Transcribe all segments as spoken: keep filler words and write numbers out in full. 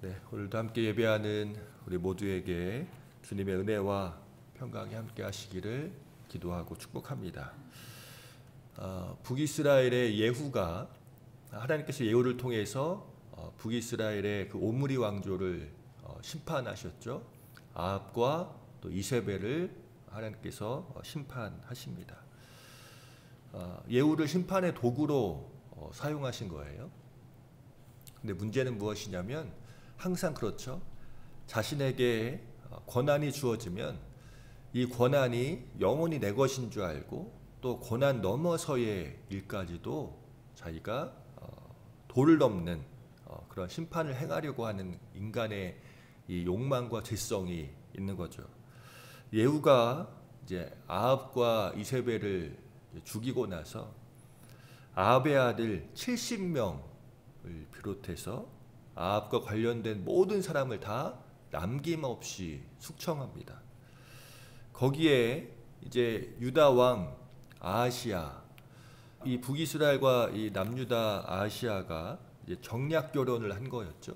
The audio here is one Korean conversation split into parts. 네, 오늘도 함께 예배하는 우리 모두에게 주님의 은혜와 평강이 함께 하시기를 기도하고 축복합니다. 어, 북이스라엘의 예후가 하나님께서 예후를 통해서 어, 북이스라엘의 그 오므리 왕조를 어, 심판하셨죠. 아합과 또 이세벨을 하나님께서 어, 심판하십니다. 어, 예후를 심판의 도구로 어, 사용하신 거예요. 근데 문제는 무엇이냐면 항상 그렇죠. 자신에게 권한이 주어지면 이 권한이 영원히 내 것인 줄 알고 또 권한 넘어서의 일까지도 자기가 도를 넘는 그런 심판을 행하려고 하는 인간의 이 욕망과 죄성이 있는 거죠. 예후가 이제 아합과 이세벨을 죽이고 나서 아합의 아들 칠십 명을 비롯해서 아합과 관련된 모든 사람을 다 남김없이 숙청합니다. 거기에 이제 유다 왕 아하시야, 이 북이스라엘과 이 남유다 아하시야가 이제 정략 결혼을 한 거였죠.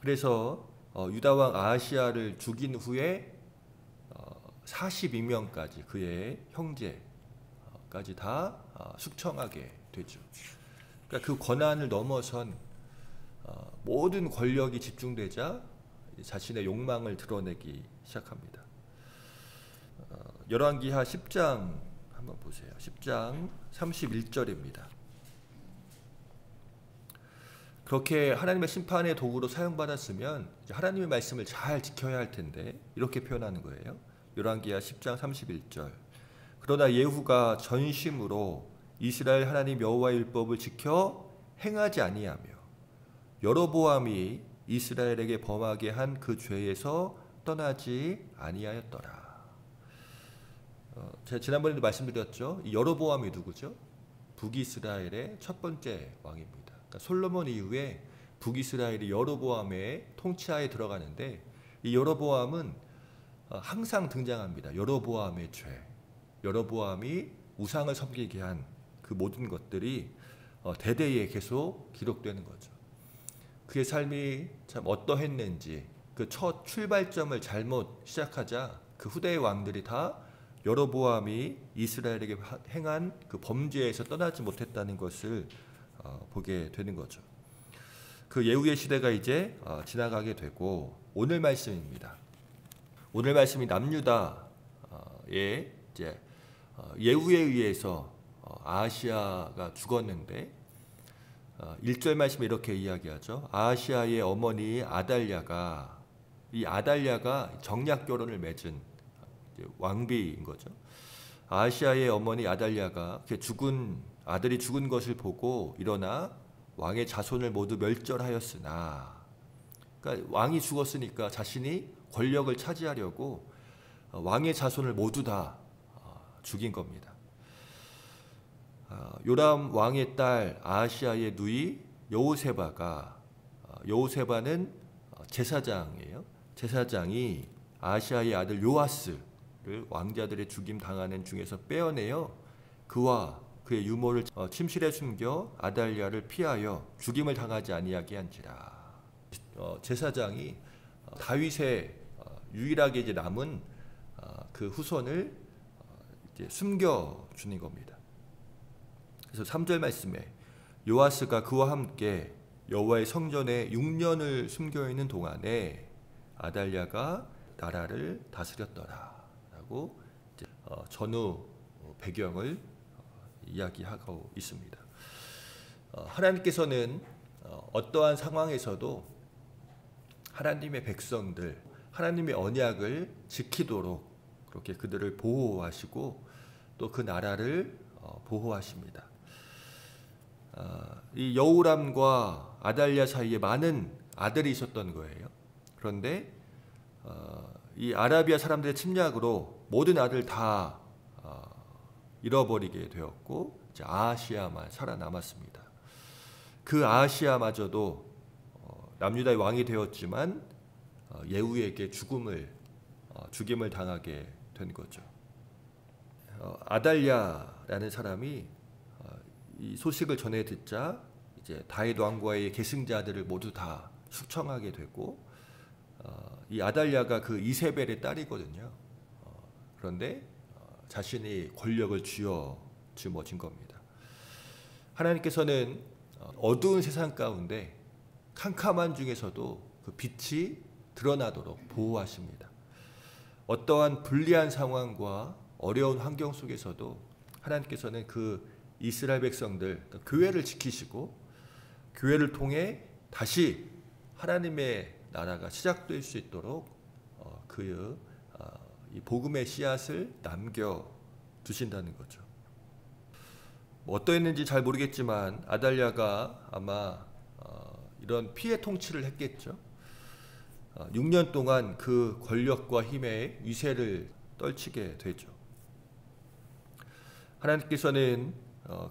그래서 어, 유다 왕 아하시야를 죽인 후에 어, 사십이 명까지 그의 형제까지 다 어, 숙청하게 되죠. 그러니까 그 권한을 넘어선 어, 모든 권력이 집중되자 자신의 욕망을 드러내기 시작합니다. 어, 열왕기하 십 장 한번 보세요. 십 장 삼십일 절입니다. 그렇게 하나님의 심판의 도구로 사용받았으면 이제 하나님의 말씀을 잘 지켜야 할 텐데 이렇게 표현하는 거예요. 열왕기하 십 장 삼십일 절. 그러나 예후가 전심으로 이스라엘 하나님 여호와의 율법을 지켜 행하지 아니하며 여로보암이 이스라엘에게 범하게 한 그 죄에서 떠나지 아니하였더라. 어, 제가 지난번에도 말씀드렸죠. 이 여로보암이 누구죠? 북이스라엘의 첫 번째 왕입니다. 그러니까 솔로몬 이후에 북이스라엘이 여로보암의 통치하에 들어가는데 이 여로보암은 항상 등장합니다. 여로보암의 죄, 여로보암이 우상을 섬기게 한 그 모든 것들이 대대에 계속 기록되는 거죠. 그의 삶이 참 어떠했는지 그 첫 출발점을 잘못 시작하자 그 후대의 왕들이 다 여로보암이 이스라엘에게 행한 그 범죄에서 떠나지 못했다는 것을 어, 보게 되는 거죠. 그 예후의 시대가 이제 어, 지나가게 되고 오늘 말씀입니다. 오늘 말씀이 남유다의 이제 예후에 의해서 아하시야가 죽었는데 일 절 말씀에 이렇게 이야기하죠. 아하시야의 어머니 아달랴가, 이 아달랴가 정략 결혼을 맺은 왕비인 거죠. 아하시야의 어머니 아달랴가 죽은 아들이 죽은 것을 보고 일어나 왕의 자손을 모두 멸절하였으나, 그러니까 왕이 죽었으니까 자신이 권력을 차지하려고 왕의 자손을 모두 다 죽인 겁니다. 요람 왕의 딸 아하시야의 누이 여호세바가, 여호세바는 제사장이에요. 제사장이 아하시야의 아들 요아스를 왕자들의 죽임 당하는 중에서 빼어내어 그와 그의 유모를 침실에 숨겨 아달랴를 피하여 죽임을 당하지 아니하게 한지라. 제사장이 다윗의 유일하게 이제 남은 그 후손을 이제 숨겨 주는 겁니다. 그래서 삼 절 말씀에 요아스가 그와 함께 여호와의 성전에 육 년을 숨겨 있는 동안에 아달랴가 나라를 다스렸더라 라고 이제 어, 전후 배경을 어, 이야기하고 있습니다. 어, 하나님께서는 어, 어떠한 상황에서도 하나님의 백성들, 하나님의 언약을 지키도록 그렇게 그들을 보호하시고 또 그 나라를 어, 보호하십니다. 이 여호람과 아달랴 사이에 많은 아들이 있었던 거예요. 그런데 이 아라비아 사람들의 침략으로 모든 아들 다 잃어버리게 되었고 이제 아하시야만 살아남았습니다. 그 아하시야마저도 남유다의 왕이 되었지만 예후에게 죽음을 죽임을 당하게 된 거죠. 아달랴라는 사람이 이 소식을 전해 듣자 이제 다윗 왕과의 계승자들을 모두 다 숙청하게 되고, 어, 이 아달랴가 그 이세벨의 딸이거든요. 어, 그런데 어, 자신이 권력을 쥐어 짊어진 겁니다. 하나님께서는 어두운 세상 가운데 캄캄한 중에서도 그 빛이 드러나도록 보호하십니다. 어떠한 불리한 상황과 어려운 환경 속에서도 하나님께서는 그 이스라엘 백성들, 그러니까 교회를 지키시고 교회를 통해 다시 하나님의 나라가 시작될 수 있도록 그 이 복음의 씨앗을 남겨두신다는 거죠. 어떠했는지 잘 모르겠지만 아달랴가 아마 이런 피해 통치를 했겠죠. 육 년 동안 그 권력과 힘의 위세를 떨치게 되죠. 하나님께서는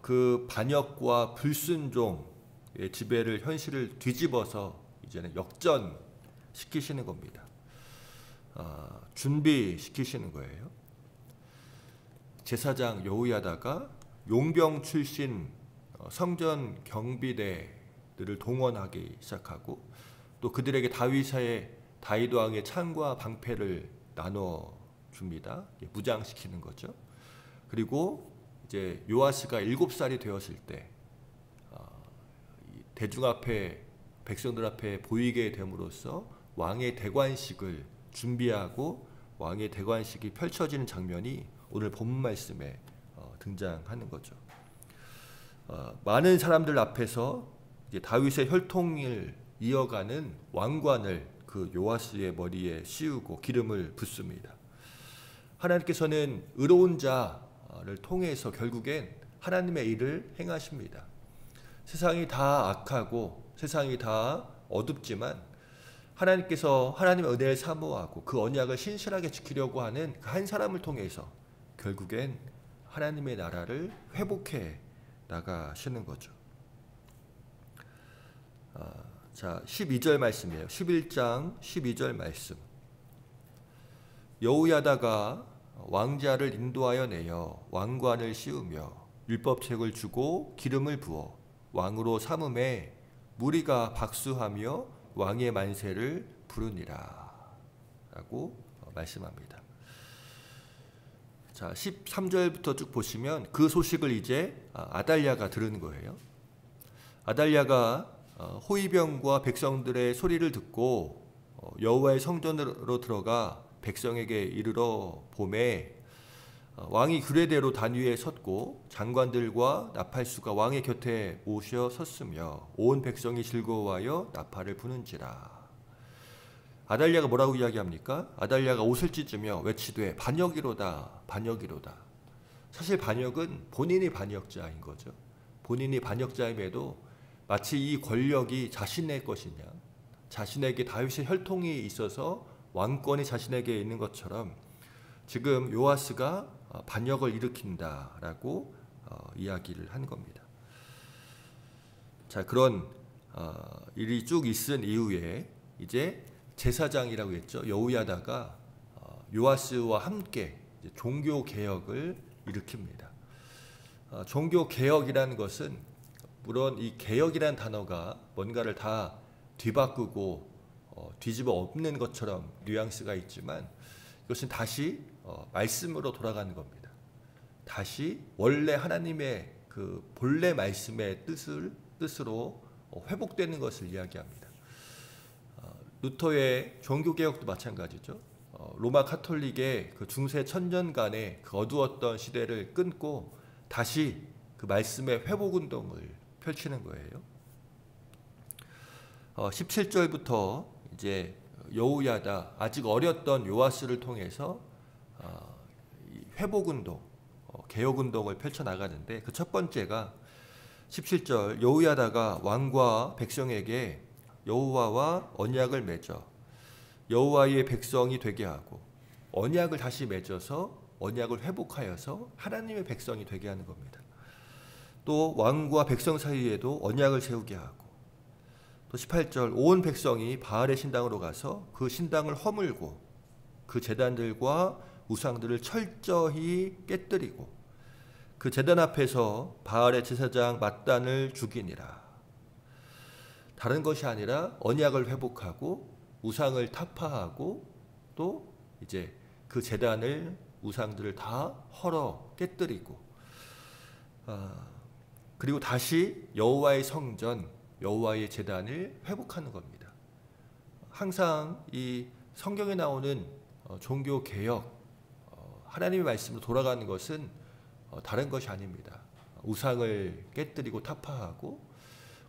그 반역과 불순종의 지배를, 현실을 뒤집어서 이제는 역전시키시는 겁니다. 준비시키시는 거예요. 제사장 여호야다가 용병 출신 성전 경비대들을 동원하기 시작하고, 또 그들에게 다윗의 다윗 왕의 창과 방패를 나눠 줍니다. 무장시키는 거죠. 그리고 이제 요아스가 일곱 살이 되었을 때 대중 앞에, 백성들 앞에 보이게 됨으로써 왕의 대관식을 준비하고 왕의 대관식이 펼쳐지는 장면이 오늘 본문 말씀에 등장하는 거죠. 많은 사람들 앞에서 이제 다윗의 혈통을 이어가는 왕관을 그 요아스의 머리에 씌우고 기름을 붓습니다. 하나님께서는 의로운 자를 통해서 결국엔 하나님의 일을 행하십니다. 세상이 다 악하고 세상이 다 어둡지만 하나님께서 하나님의 은혜를 사모하고 그 언약을 신실하게 지키려고 하는 그 한 사람을 통해서 결국엔 하나님의 나라를 회복해 나가시는 거죠. 아, 자, 십이 절 말씀이에요. 십일 장 십이 절 말씀. 여호야다가 왕자를 인도하여 내어 왕관을 씌우며 율법책을 주고 기름을 부어 왕으로 삼음에 무리가 박수하며 왕의 만세를 부르니라 라고 말씀합니다. 자, 십삼 절부터 쭉 보시면 그 소식을 이제 아달랴가 들은 거예요. 아달랴가 호위병과 백성들의 소리를 듣고 여호와의 성전으로 들어가 백성에게 이르러 보매 왕이 규례대로 단 위에 섰고 장관들과 나팔수가 왕의 곁에 오셔 섰으며 온 백성이 즐거워하여 나팔을 부는지라. 아달랴가 뭐라고 이야기합니까? 아달랴가 옷을 찢으며 외치되 반역이로다, 반역이로다. 사실 반역은 본인이 반역자인 거죠. 본인이 반역자임에도 마치 이 권력이 자신의 것이냐, 자신에게 다윗의 혈통이 있어서 왕권이 자신에게 있는 것처럼 지금 요아스가 반역을 일으킨다라고 어, 이야기를 한 겁니다. 자, 그런 어, 일이 쭉 있은 이후에 이제 제사장이라고 했죠. 여호야다가 어, 요아스와 함께 이제 종교개혁을 일으킵니다. 어, 종교개혁이라는 것은, 물론 이 개혁이란 단어가 뭔가를 다 뒤바꾸고 어, 뒤집어 엎는 것처럼 뉘앙스가 있지만 이것은 다시 어, 말씀으로 돌아가는 겁니다. 다시 원래 하나님의 그 본래 말씀의 뜻을, 뜻으로 어, 회복되는 것을 이야기합니다. 어, 루터의 종교개혁도 마찬가지죠. 어, 로마 카톨릭의 그 중세 천년간의 그 어두웠던 시대를 끊고 다시 그 말씀의 회복운동을 펼치는 거예요. 어, 십칠 절부터 이제 여호야다, 아직 어렸던 요아스를 통해서 어, 회복운동, 어, 개혁운동을 펼쳐나가는데 그 첫 번째가 십칠 절, 여호야다가 왕과 백성에게 여호와와 언약을 맺어 여호와의 백성이 되게 하고 언약을 다시 맺어서 언약을 회복하여서 하나님의 백성이 되게 하는 겁니다. 또 왕과 백성 사이에도 언약을 세우게 하고, 또 십팔 절, 온 백성이 바알의 신당으로 가서 그 신당을 허물고 그 제단들과 우상들을 철저히 깨뜨리고 그 제단 앞에서 바알의 제사장 맏단을 죽이니라. 다른 것이 아니라 언약을 회복하고 우상을 타파하고 또 이제 그 제단을 우상들을 다 헐어 깨뜨리고 아, 그리고 다시 여호와의 성전, 여호와의 제단을 회복하는 겁니다. 항상 이 성경에 나오는 종교개혁, 하나님의 말씀으로 돌아가는 것은 다른 것이 아닙니다. 우상을 깨뜨리고 타파하고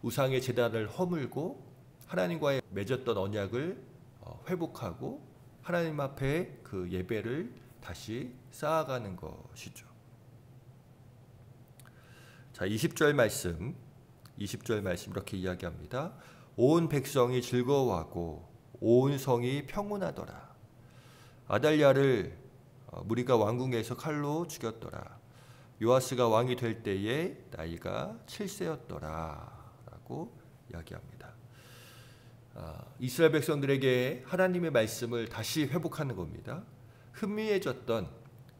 우상의 제단을 허물고 하나님과의 맺었던 언약을 회복하고 하나님 앞에 그 예배를 다시 쌓아가는 것이죠. 자, 이십 절 말씀, 이십 절 말씀 이렇게 이야기합니다. 온 백성이 즐거워하고 온 성이 평온하더라. 아달랴를 무리가 왕궁에서 칼로 죽였더라. 요아스가 왕이 될 때에 나이가 칠 세였더라 라고 이야기합니다. 아, 이스라엘 백성들에게 하나님의 말씀을 다시 회복하는 겁니다. 흐미해졌던,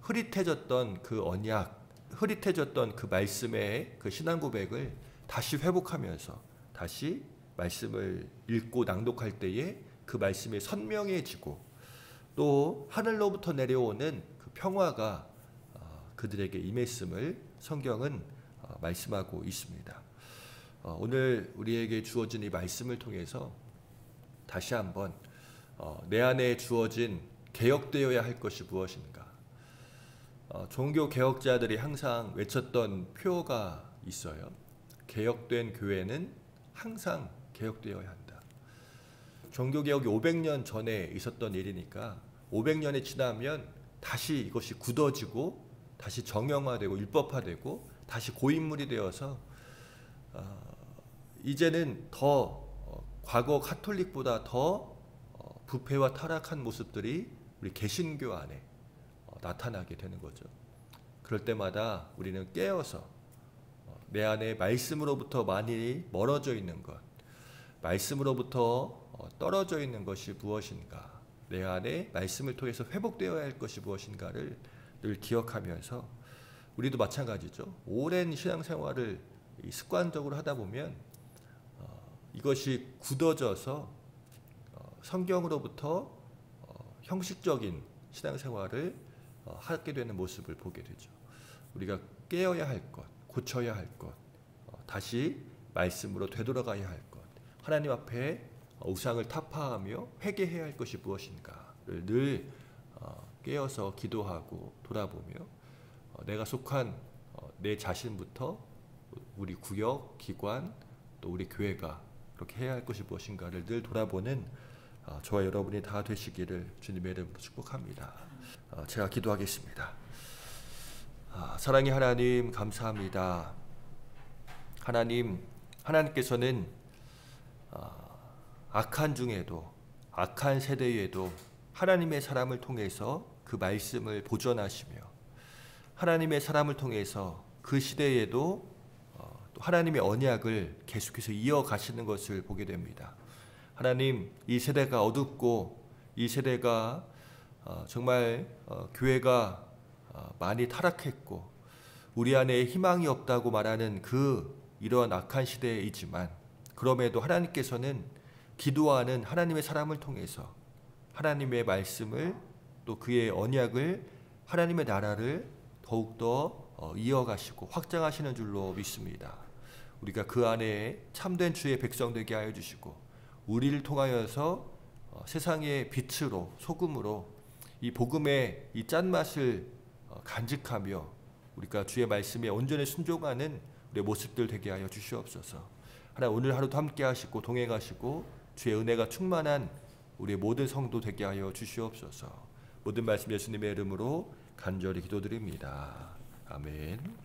흐릿해졌던 그 언약, 흐릿해졌던 그 말씀의 그 신앙 고백을 다시 회복하면서 다시 말씀을 읽고 낭독할 때에 그 말씀이 선명해지고 또 하늘로부터 내려오는 그 평화가 그들에게 임했음을 성경은 말씀하고 있습니다. 오늘 우리에게 주어진 이 말씀을 통해서 다시 한번 내 안에 주어진 개혁되어야 할 것이 무엇인가, 종교개혁자들이 항상 외쳤던 표어가 있어요. 개혁된 교회는 항상 개혁되어야 한다. 종교개혁이 오백 년 전에 있었던 일이니까 오백 년이 지나면 다시 이것이 굳어지고 다시 정형화되고 율법화되고 다시 고인물이 되어서 어, 이제는 더 어, 과거 카톨릭보다 더 어, 부패와 타락한 모습들이 우리 개신교 안에 어, 나타나게 되는 거죠. 그럴 때마다 우리는 깨어서 내 안에 말씀으로부터 많이 멀어져 있는 것, 말씀으로부터 떨어져 있는 것이 무엇인가, 내 안에 말씀을 통해서 회복되어야 할 것이 무엇인가를 늘 기억하면서 우리도 마찬가지죠. 오랜 신앙생활을 습관적으로 하다 보면 이것이 굳어져서 성경으로부터 형식적인 신앙생활을 하게 되는 모습을 보게 되죠. 우리가 깨어야 할 것, 고쳐야 할 것, 다시 말씀으로 되돌아가야 할 것, 하나님 앞에 우상을 타파하며 회개해야 할 것이 무엇인가를 늘 깨어서 기도하고 돌아보며 내가 속한 내 자신부터 우리 구역, 기관, 또 우리 교회가 그렇게 해야 할 것이 무엇인가를 늘 돌아보는 저와 여러분이 다 되시기를 주님의 이름으로 축복합니다. 제가 기도하겠습니다. 사랑의 하나님, 감사합니다. 하나님, 하나님께서는 악한 중에도, 악한 세대에도 하나님의 사람을 통해서 그 말씀을 보존하시며 하나님의 사람을 통해서 그 시대에도 하나님의 언약을 계속해서 이어가시는 것을 보게 됩니다. 하나님, 이 세대가 어둡고 이 세대가 정말 교회가 많이 타락했고 우리 안에 희망이 없다고 말하는 그 이러한 악한 시대이지만 그럼에도 하나님께서는 기도하는 하나님의 사람을 통해서 하나님의 말씀을 또 그의 언약을, 하나님의 나라를 더욱더 이어가시고 확장하시는 줄로 믿습니다. 우리가 그 안에 참된 주의 백성 되게 하여 주시고 우리를 통하여서 세상의 빛으로, 소금으로 이 복음의 이 짠맛을 간직하며 우리가 주의 말씀에 온전히 순종하는 우리의 모습들 되게 하여 주시옵소서. 하나님, 오늘 하루도 함께 하시고 동행하시고 주의 은혜가 충만한 우리의 모든 성도 되게 하여 주시옵소서. 모든 말씀 예수님의 이름으로 간절히 기도드립니다. 아멘.